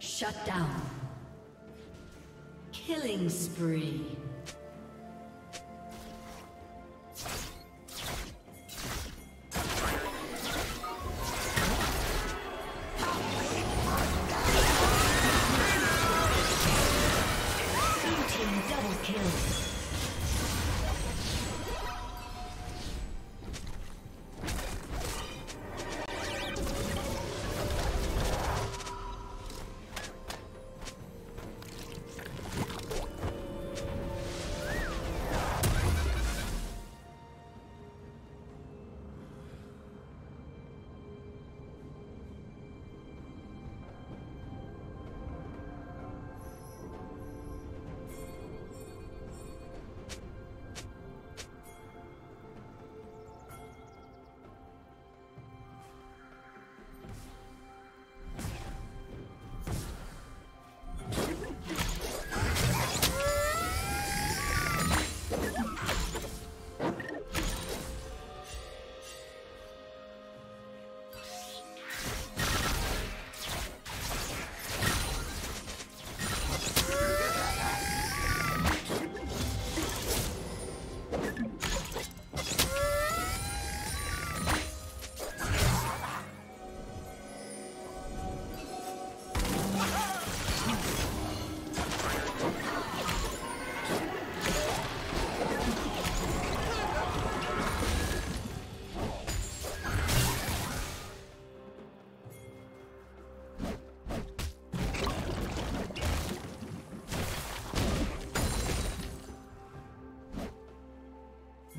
Shut down. Killing spree.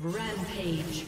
Rampage.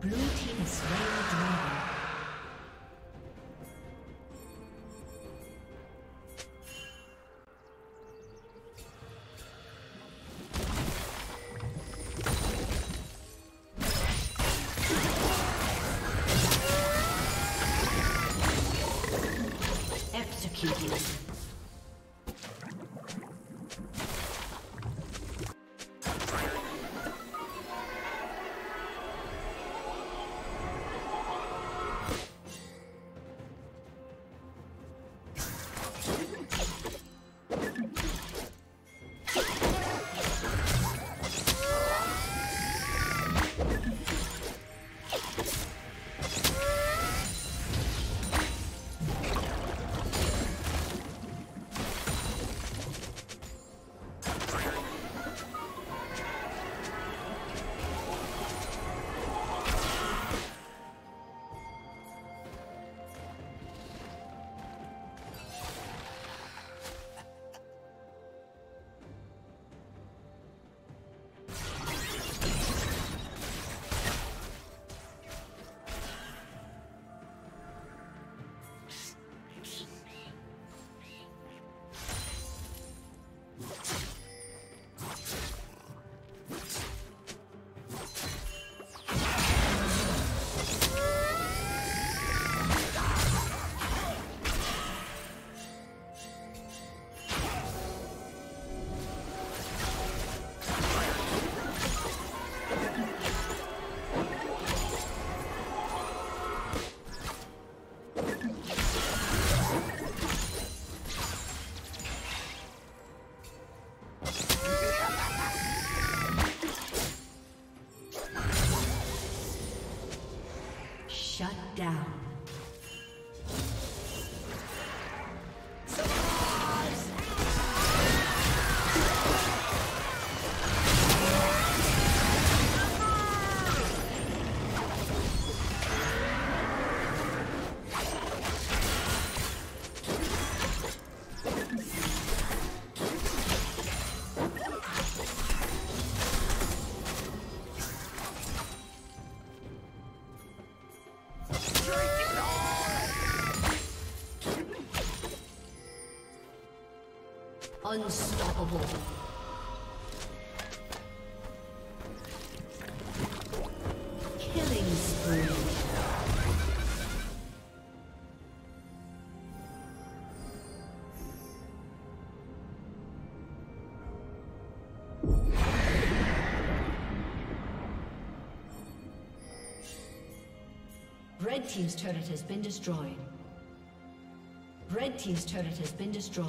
Blue team is very drawn. down. Unstoppable. Killing spree. Red team's turret has been destroyed. Red team's turret has been destroyed.